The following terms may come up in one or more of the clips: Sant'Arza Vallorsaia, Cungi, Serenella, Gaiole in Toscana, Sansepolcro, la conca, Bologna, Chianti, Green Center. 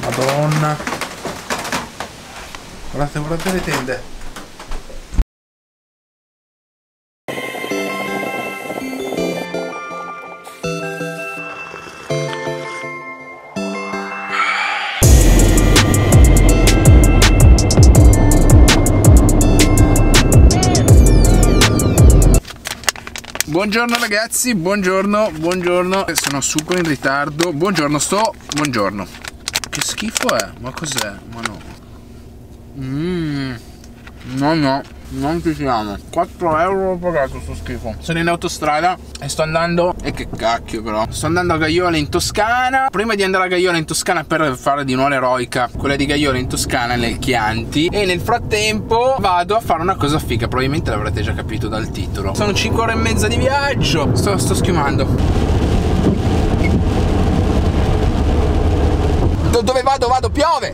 Madonna. Guardate, guardate le tende. Buongiorno ragazzi, buongiorno, buongiorno. Sono super in ritardo. Buongiorno buongiorno. Che schifo è? Ma cos'è? Ma no. No, no, non ci siamo. 4 euro ho pagato sto schifo. Sono in autostrada e sto andando. E che cacchio però. Sto andando a Gaiole in Toscana. Prima di andare a Gaiole in Toscana, per fare di nuovo l'eroica, quella di Gaiole in Toscana nel Chianti. E nel frattempo vado a fare una cosa figa. Probabilmente l'avrete già capito dal titolo. Sono 5 ore e mezza di viaggio. Sto schiumando. Dove vado? Vado, piove!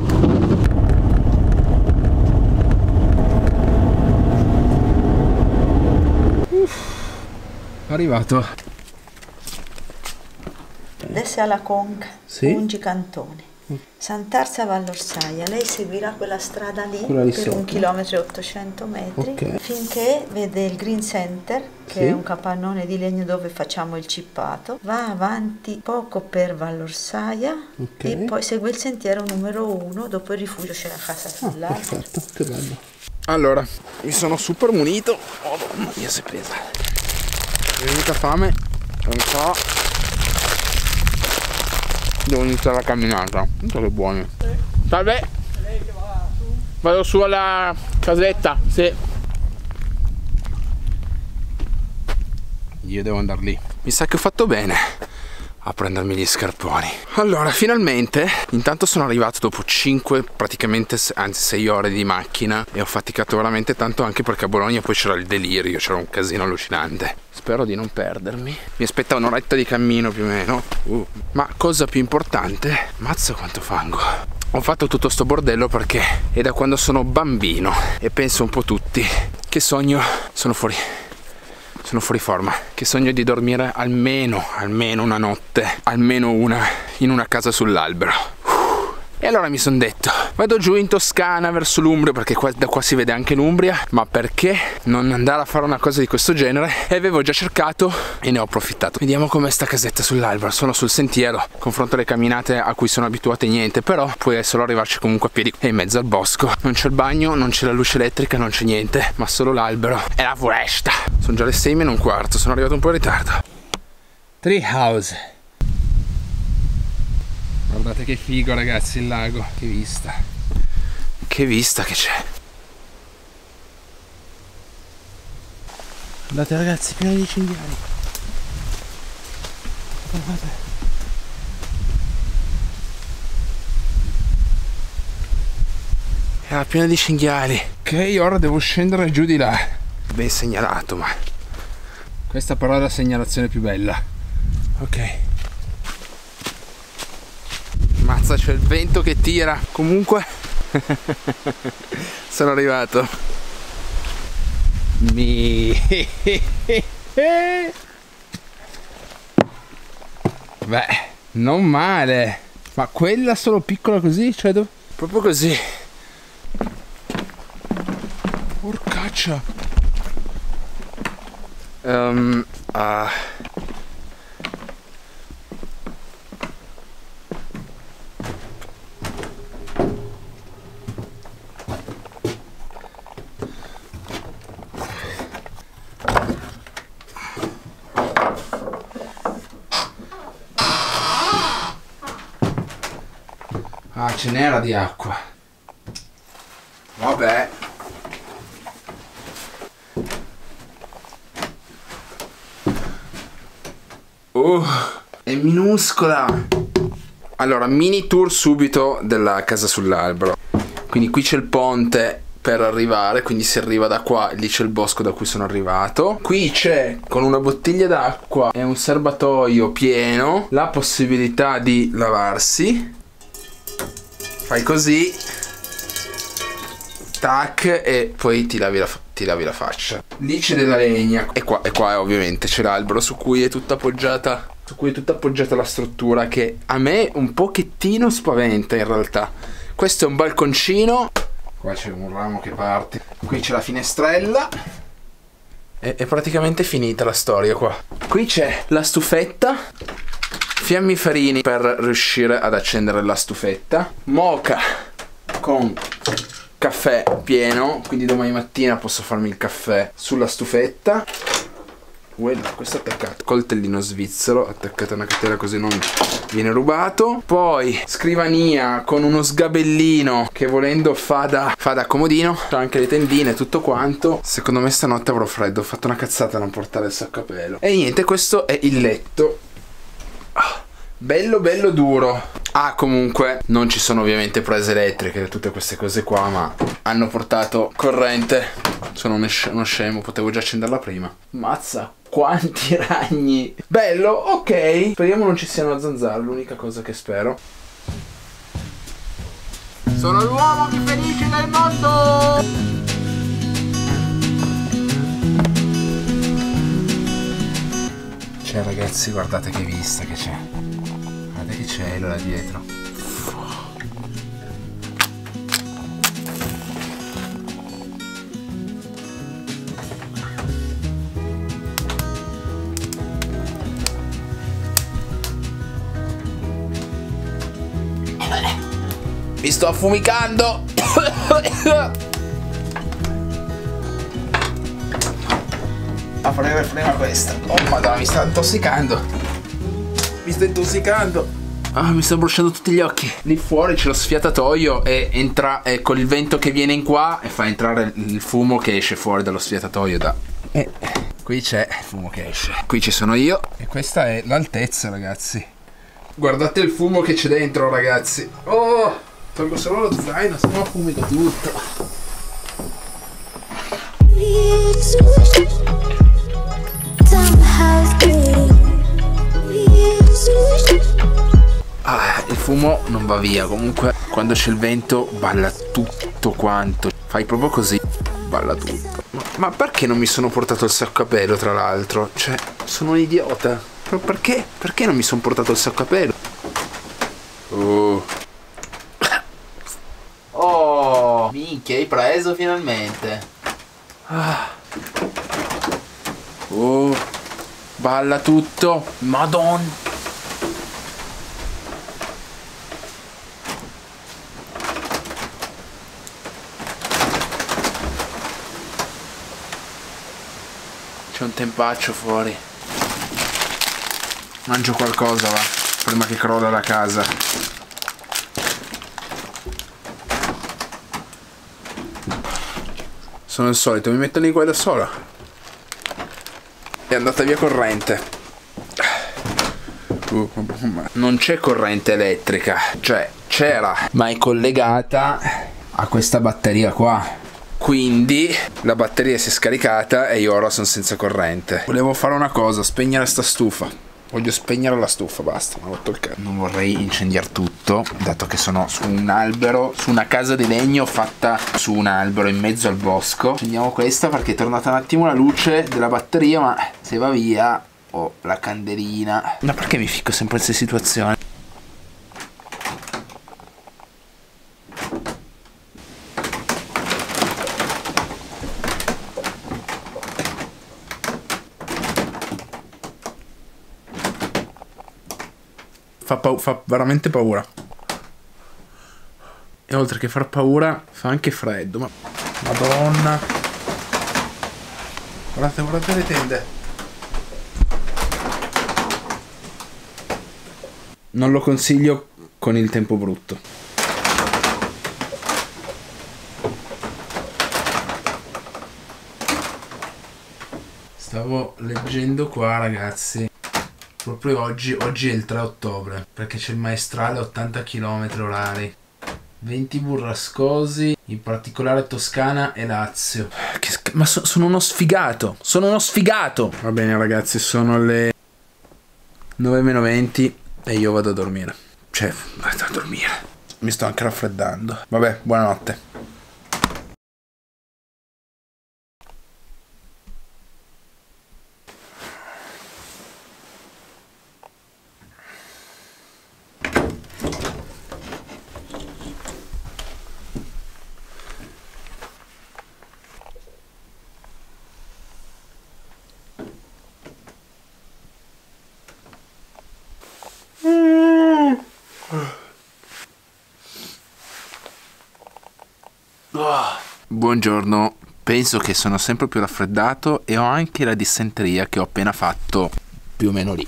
Arrivato. Adesso alla conca, Cungi cantone. Sant'Arza Vallorsaia, lei seguirà quella strada lì, quella per sotto. 1 chilometro e 800 metri, okay, finché vede il Green Center, che è un capannone di legno dove facciamo il cippato. Va avanti poco per Vallorsaia, e poi segue il sentiero numero 1, dopo il rifugio c'è la casa sull'altro. Perfetto, che bello. Allora, mi sono super munito. Oh mamma mia, se pesa. Mi è venuta fame, non so. Devo iniziare la camminata. Tanto che buoni. Salve. Vado su alla casetta. Sì. Io devo andare lì. Mi sa che ho fatto bene a prendermi gli scarponi. Allora, finalmente, intanto sono arrivato dopo 5, praticamente, anzi 6 ore di macchina, e ho faticato veramente tanto, anche perché a Bologna poi c'era il delirio, c'era un casino allucinante. Spero di non perdermi. Mi aspetta un'oretta di cammino più o meno. Ma cosa più importante, mazza quanto fango. Ho fatto tutto sto bordello perché è da quando sono bambino, e penso un po' tutti, che sogno, sono fuori forma, che sogno di dormire almeno una notte, almeno una, in una casa sull'albero. E allora mi sono detto, vado giù in Toscana verso l'Umbria, perché da qua si vede anche l'Umbria, ma perché non andare a fare una cosa di questo genere? E avevo già cercato e ne ho approfittato. Vediamo com'è sta casetta sull'albero. Sono sul sentiero, confronto alle camminate a cui sono abituate niente, però puoi solo arrivarci comunque a piedi. È in mezzo al bosco, non c'è il bagno, non c'è la luce elettrica, non c'è niente, ma solo l'albero e la foresta. Sono già le 6 meno un quarto, sono arrivato un po' in ritardo. Treehouse. Guardate che figo ragazzi il lago, che vista, che vista che c'è. Guardate ragazzi, pieno di cinghiali. Guardate. Era pieno di cinghiali. Ok, ora devo scendere giù di là. Ben segnalato, ma questa però è la segnalazione più bella. Ok. Mazza, c'è il vento che tira. Comunque sono arrivato. Beh, non male. Ma quella solo piccola così? Cioè proprio così. Porcaccia. Ah, ce n'era di acqua. Vabbè. Oh, è minuscola. Allora, mini tour subito della casa sull'albero. Quindi qui c'è il ponte per arrivare, quindi si arriva da qua, lì c'è il bosco da cui sono arrivato. Qui c'è, con una bottiglia d'acqua e un serbatoio pieno, la possibilità di lavarsi. Fai così, tac, e poi ti lavi la faccia. Lì c'è della legna, e qua ovviamente c'è l'albero su cui è tutta appoggiata su cui è tutta appoggiata la struttura, che a me un pochettino spaventa in realtà. Questo è un balconcino, qua c'è un ramo che parte, qui c'è la finestrella. È praticamente finita la storia qua. Qui c'è la stufetta, fiammiferini per riuscire ad accendere la stufetta, moka con caffè pieno, quindi domani mattina posso farmi il caffè sulla stufetta. Questo è attaccato, coltellino svizzero attaccato a una catena così non viene rubato. Poi scrivania con uno sgabellino che volendo fa da comodino. C'ho anche le tendine, tutto quanto. Secondo me stanotte avrò freddo, ho fatto una cazzata a non portare il sacco a pelo. E niente, questo è il letto. Bello bello duro. Ah, comunque non ci sono ovviamente prese elettriche, tutte queste cose qua, ma hanno portato corrente. Sono uno scemo, potevo già accenderla prima. Mazza, quanti ragni. Bello, ok. Speriamo non ci siano zanzare, l'unica cosa che spero. Sono l'uomo più felice del mondo. Cioè ragazzi, guardate che vista che c'è. Che cielo là dietro. Mi sto affumicando. A frega questa. Oh madonna, mi sta intossicando. Mi sto intossicando. Ah, mi sto bruciando tutti gli occhi. Lì fuori c'è lo sfiatatoio e entra con il vento che viene in qua e fa entrare il fumo che esce fuori dallo sfiatatoio da... Qui c'è il fumo che esce. Qui ci sono io. E questa è l'altezza, ragazzi. Guardate il fumo che c'è dentro, ragazzi. Oh, tolgo solo lo zaino, sennò fumico tutto. Ah, il fumo non va via, comunque quando c'è il vento balla tutto quanto. Fai proprio così, balla tutto. Ma perché non mi sono portato il sacco a pelo, tra l'altro? Cioè, sono un idiota. Però perché? Perché non mi sono portato il sacco a pelo? Oh, minchia, hai preso finalmente. Oh, balla tutto. Madonna. C'è un tempaccio fuori. Mangio qualcosa, va, prima che crolla la casa. Sono il solito, mi metto lì qua da sola. È andata via corrente. Non c'è corrente elettrica. Cioè, c'era, ma è collegata a questa batteria qua. Quindi la batteria si è scaricata e io ora sono senza corrente. Volevo fare una cosa, spegnere sta stufa. Voglio spegnere la stufa, basta, mi ho rotto il cazzo. Non vorrei incendiare tutto, dato che sono su un albero, su una casa di legno fatta su un albero in mezzo al bosco. Accendiamo questa perché è tornata un attimo la luce della batteria, ma se va via ho la candelina. Ma perché mi ficco sempre in queste situazioni? Fa veramente paura. E oltre che far paura fa anche freddo. Ma... Madonna. Guardate, guardate le tende. Non lo consiglio con il tempo brutto. Stavo leggendo qua, ragazzi. Proprio oggi è il 3 ottobre, perché c'è il maestrale 80 km/h, venti burrascosi, in particolare Toscana e Lazio. Ma sono uno sfigato, sono uno sfigato! Va bene ragazzi, sono le 9:20 e io vado a dormire. Cioè, vado a dormire. Mi sto anche raffreddando. Vabbè, buonanotte. Buongiorno, penso che sono sempre più raffreddato e ho anche la dissenteria che ho appena fatto più o meno lì.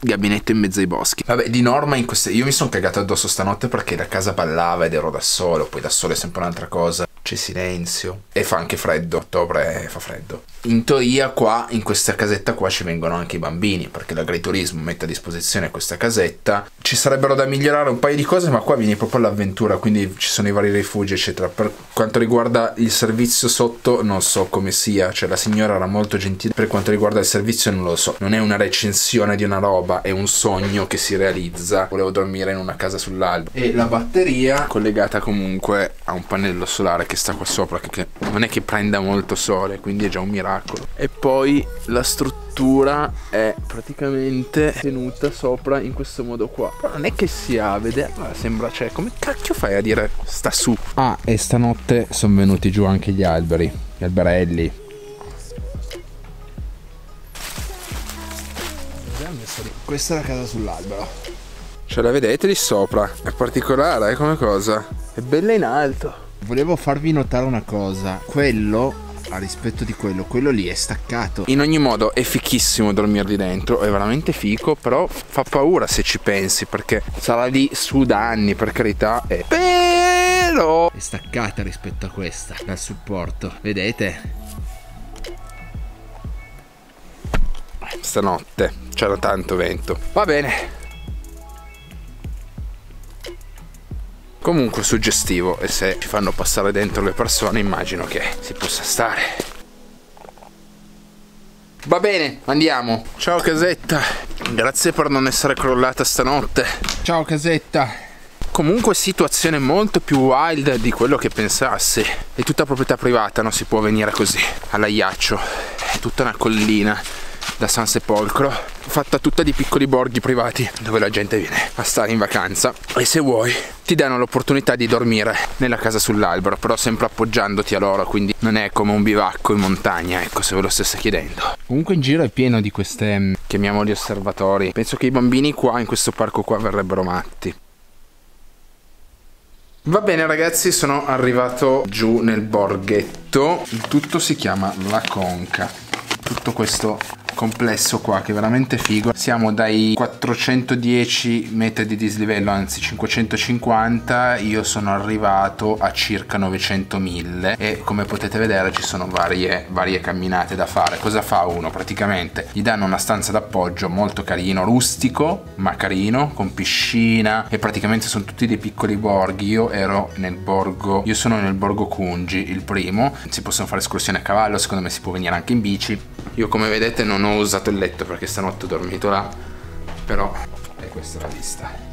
Gabinetto in mezzo ai boschi. Vabbè, di norma in queste... Io mi sono cagato addosso stanotte perché la casa ballava ed ero da solo. Poi da solo è sempre un'altra cosa. C'è silenzio. E fa anche freddo. Ottobre fa freddo. In teoria qua, in questa casetta qua, ci vengono anche i bambini, perché l'agriturismo mette a disposizione questa casetta. Ci sarebbero da migliorare un paio di cose, ma qua viene proprio l'avventura. Quindi ci sono i vari rifugi eccetera. Per quanto riguarda il servizio sotto, non so come sia. Cioè la signora era molto gentile. Per quanto riguarda il servizio non lo so. Non è una recensione di una roba, è un sogno che si realizza. Volevo dormire in una casa sull'alba. E la batteria collegata comunque a un pannello solare che sta qua sopra, che non è che prenda molto sole, quindi è già un miracolo. E poi la struttura è praticamente tenuta sopra in questo modo qua. Però non è che sia, a vederla sembra, cioè come cacchio fai a dire sta su? Ah, e stanotte sono venuti giù anche gli alberi, gli alberelli. Questa è la casa sull'albero. Cioè la vedete lì sopra? È particolare come cosa. È bella in alto. Volevo farvi notare una cosa. Quello, a rispetto di quello, quello lì è staccato. In ogni modo è fichissimo dormirli dentro. È veramente fico. Però fa paura se ci pensi, perché sarà lì su da anni, per carità. E però è staccata rispetto a questa, dal supporto. Vedete? Stanotte c'era tanto vento. Va bene. Comunque suggestivo. E se ci fanno passare dentro le persone, immagino che si possa stare. Va bene, andiamo. Ciao casetta. Grazie per non essere crollata stanotte. Ciao casetta. Comunque situazione molto più wild di quello che pensassi. È tutta proprietà privata, non si può venire così all'aiaccio. È tutta una collina da Sansepolcro, fatta tutta di piccoli borghi privati dove la gente viene a stare in vacanza, e se vuoi ti danno l'opportunità di dormire nella casa sull'albero, però sempre appoggiandoti a loro, quindi non è come un bivacco in montagna, ecco, se ve lo stesse chiedendo. Comunque in giro è pieno di queste, chiamiamoli osservatori. Penso che i bambini qua in questo parco qua verrebbero matti. Va bene ragazzi, sono arrivato giù nel borghetto. Il tutto si chiama La Conca, tutto questo complesso qua che è veramente figo. Siamo dai 410 metri di dislivello, anzi 550. Io sono arrivato a circa 900.000 e come potete vedere ci sono varie camminate da fare. Cosa fa uno? Praticamente gli danno una stanza d'appoggio molto carino, rustico ma carino, con piscina, e praticamente sono tutti dei piccoli borghi. Io sono nel borgo Cungi, il primo. Si possono fare escursioni a cavallo, secondo me si può venire anche in bici. Io come vedete non ho usato il letto perché stanotte ho dormito là, però è questa la vista.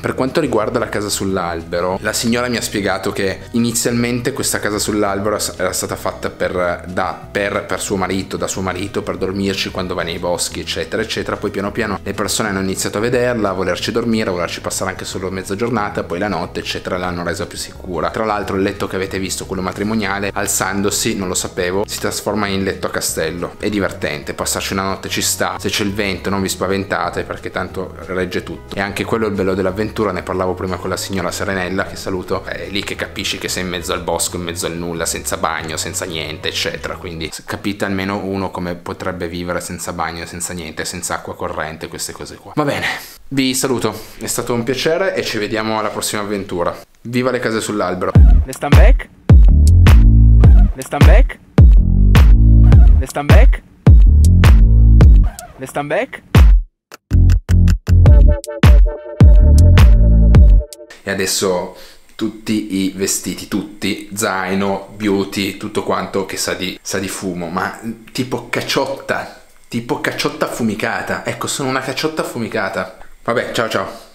Per quanto riguarda la casa sull'albero, la signora mi ha spiegato che inizialmente questa casa sull'albero era stata fatta da suo marito, per dormirci quando va nei boschi eccetera eccetera. Poi piano piano le persone hanno iniziato a vederla, a volerci dormire, a volerci passare anche solo mezza giornata, poi la notte eccetera, l'hanno resa più sicura. Tra l'altro il letto che avete visto, quello matrimoniale, alzandosi, non lo sapevo, si trasforma in letto a castello. È divertente, passarci una notte ci sta. Se c'è il vento non vi spaventate perché tanto regge tutto, e anche quello è il bello dell'avventura. Ne parlavo prima con la signora Serenella, che saluto. È lì che capisci che sei in mezzo al bosco, in mezzo al nulla, senza bagno, senza niente eccetera, quindi capite almeno uno come potrebbe vivere senza bagno, senza niente, senza acqua corrente, queste cose qua. Va bene, vi saluto, è stato un piacere e ci vediamo alla prossima avventura. Viva le case sull'albero. Let's stand back, let's stand back, let's stand back, let's stand back. E adesso tutti i vestiti, tutti, zaino, beauty, tutto quanto che sa di fumo, ma tipo cacciotta affumicata. Ecco, sono una cacciotta affumicata. Vabbè, ciao ciao.